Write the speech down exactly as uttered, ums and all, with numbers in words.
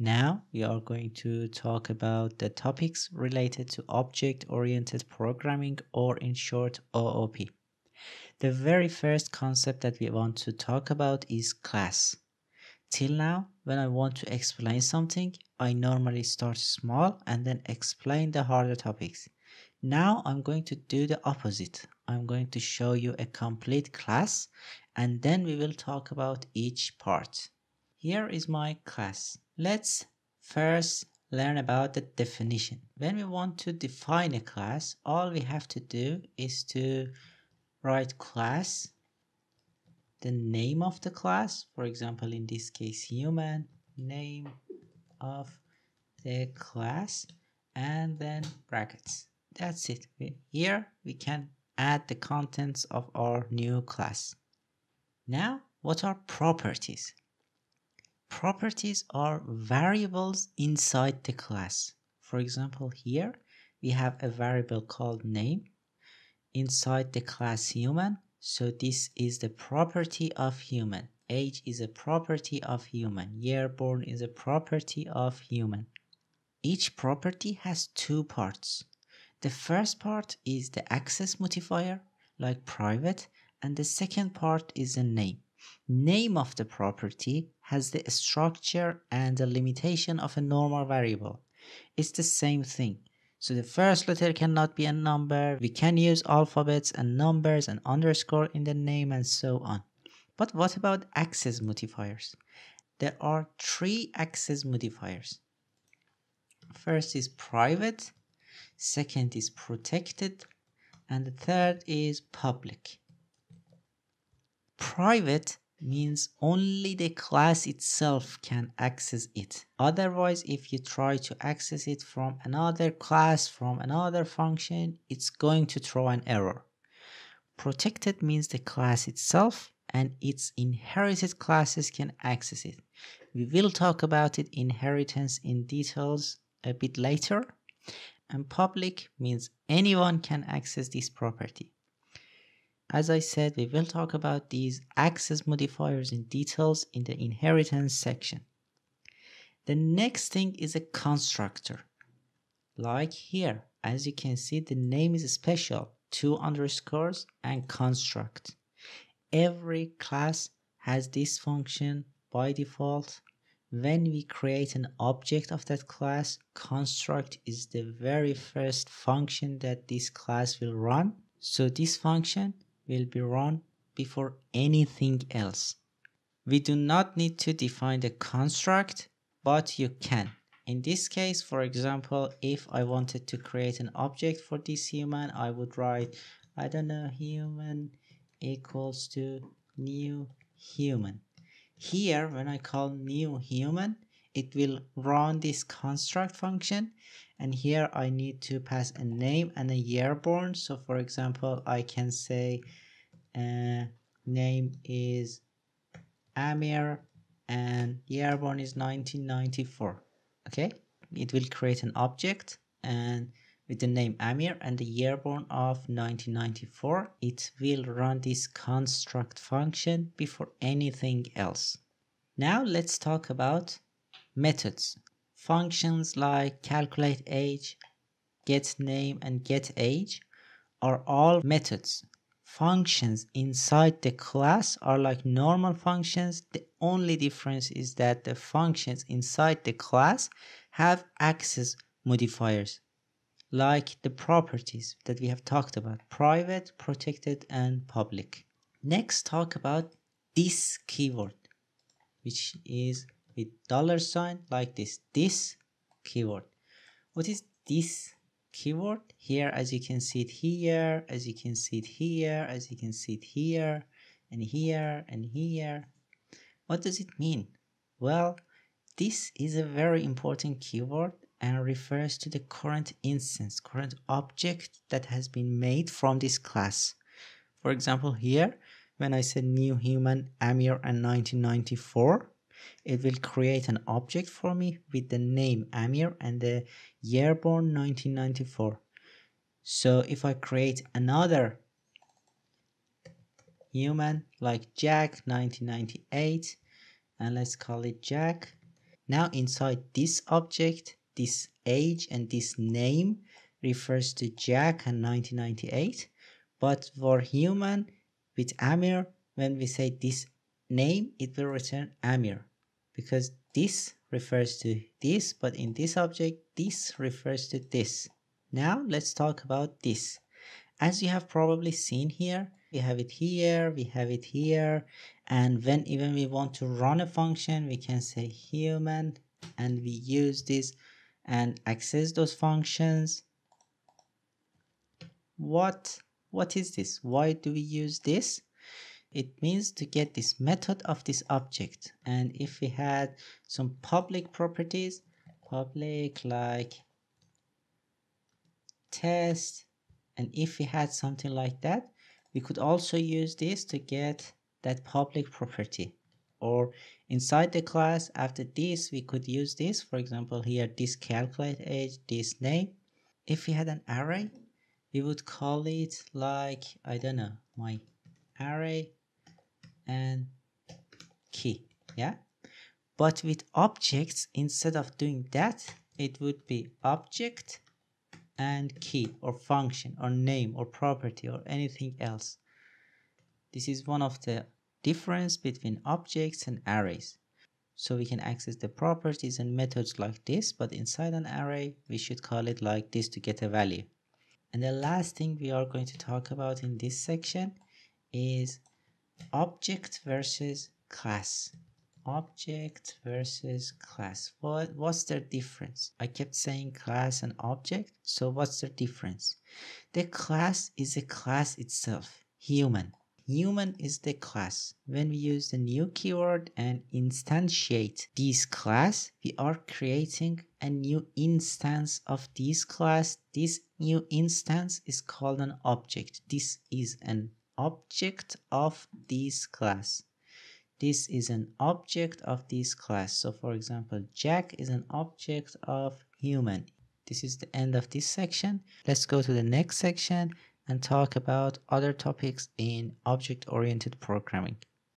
Now we are going to talk about the topics related to object-oriented programming, or in short O O P. The very first concept that we want to talk about is class. Till now, when I want to explain something, I normally start small and then explain the harder topics. Now I'm going to do the opposite. I'm going to show you a complete class and then we will talk about each part. Here is my class. Let's first learn about the definition. When we want to define a class, all we have to do is to write class, the name of the class, for example in this case human, name of the class, and then brackets. That's it. Here we can add the contents of our new class. Now, what are properties? Properties are variables inside the class. For example, here we have a variable called name inside the class human. So this is the property of human. Age is a property of human. Year born is a property of human. Each property has two parts. The first part is the access modifier, like private, and the second part is the name. Name of the property has the structure and the limitation of a normal variable. It's the same thing. So the first letter cannot be a number. We can use alphabets and numbers and underscore in the name and so on. But what about access modifiers? There are three access modifiers. First is private, second is protected, and the third is public. Private means only the class itself can access it. Otherwise, if you try to access it from another class, from another function, it's going to throw an error. Protected means the class itself and its inherited classes can access it. We will talk about it, inheritance, in details a bit later. And public means anyone can access this property. As I said, we will talk about these access modifiers in details in the inheritance section. The next thing is a constructor. Like here, as you can see, the name is special, two underscores and construct. Every class has this function by default. When we create an object of that class, construct is the very first function that this class will run. So this function will be run before anything else. We do not need to define the construct, but you can. In this case, for example, if I wanted to create an object for this human, I would write, I don't know, human equals to new human. Here, when I call new human, it will run this construct function, and here I need to pass a name and a year born. So for example, I can say uh, name is Amir and year born is nineteen ninety-four. Okay, it will create an object and with the name Amir and the year born of nineteen ninety-four, it will run this construct function before anything else. Now let's talk about methods. Functions like calculate age, get name, and get age are all methods. Functions inside the class are like normal functions. The only difference is that the functions inside the class have access modifiers, like the properties that we have talked about: private, protected, and public. Next, talk about this keyword, which is with dollar sign like this, this keyword. What is this keyword? Here, as you can see it here, as you can see it here, as you can see it here, and here, and here. What does it mean? Well, this is a very important keyword and refers to the current instance, current object that has been made from this class. For example, here, when I said new human, Amir and nineteen ninety-four, it will create an object for me with the name Amir and the year born nineteen ninety-four. So if I create another human like Jack nineteen ninety-eight, and let's call it Jack, Now inside this object, this age and this name refers to Jack and nineteen ninety-eight, but for human with Amir, when we say this name, it will return Amir, because this refers to this, but in this object, this refers to this. Now let's talk about this. As you have probably seen here, we have it here, we have it here, and when even we want to run a function, we can say human, and we use this and access those functions. What, what is this? Why do we use this? It means to get this method of this object. And if we had some public properties, public like test, and if we had something like that, we could also use this to get that public property. Or inside the class, after this, we could use this. For example, here, this calculate age, this name. If we had an array, we would call it like, I don't know, my array and key, yeah? But with objects, instead of doing that, it would be object and key or function or name or property or anything else. This is one of the difference between objects and arrays. So we can access the properties and methods like this, but inside an array, we should call it like this to get a value. And the last thing we are going to talk about in this section is object versus class. Object versus class. What, what's their difference? I kept saying class and object, so what's their difference? The class is a class itself, human. Human is the class. When we use the new keyword and instantiate this class, we are creating a new instance of this class. This new instance is called an object. This is an object of this class. This is an object of this class. So for example, Jack is an object of human. This is the end of this section. Let's go to the next section and talk about other topics in object-oriented programming.